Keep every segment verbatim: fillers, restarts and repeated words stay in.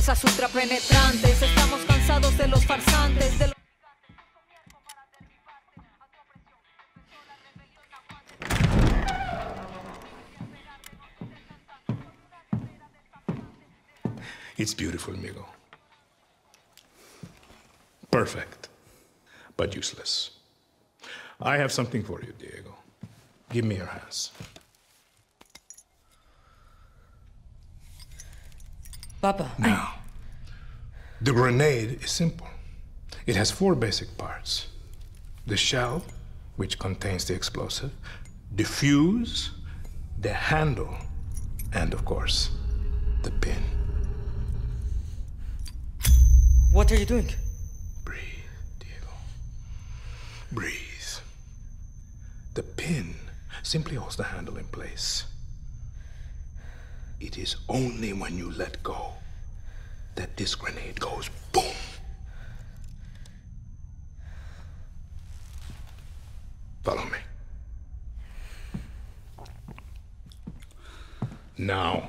fuerzas ultrapenetrantes. Estamos cansados de los farsantes, de los... It's beautiful, Migo. Perfect, but useless. I have something for you, Diego. Give me your hands. Papa. Now, the grenade is simple. It has four basic parts. The shell, which contains the explosive, the fuse, the handle, and of course, the pin. What are you doing? Breathe, Diego. Breathe. The pin simply holds the handle in place. It is only when you let go that this grenade goes boom. Follow me. Now.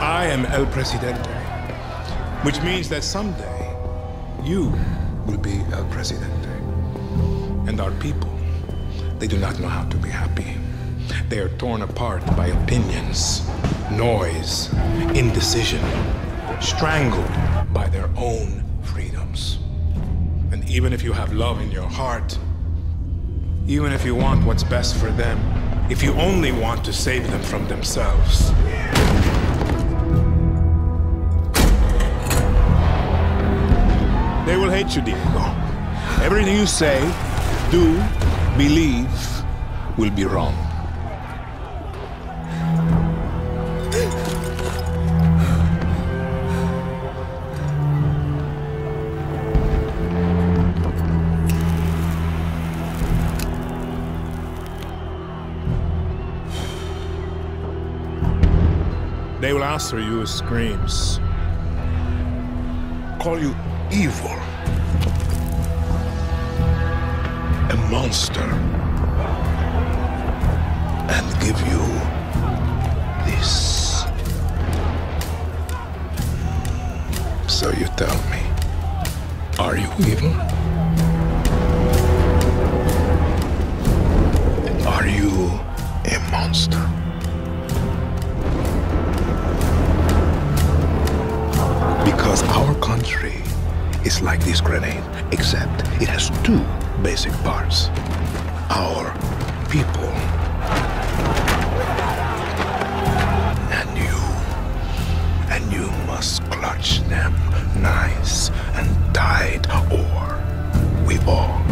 I am El Presidente, which means that someday you will be El Presidente. And our people, they do not know how to be happy. They are torn apart by opinions, noise, indecision, strangled by their own freedoms. And even if you have love in your heart, even if you want what's best for them, if you only want to save them from themselves, they will hate you, Diego. Everything you say, do, believe, will be wrong. They will answer you with screams, call you evil, a monster, and give you this. So you tell me, are you evil? Are you a monster? Because our country is like this grenade, except it has two basic parts. Our people and you. And you must clutch them nice and tight, or we all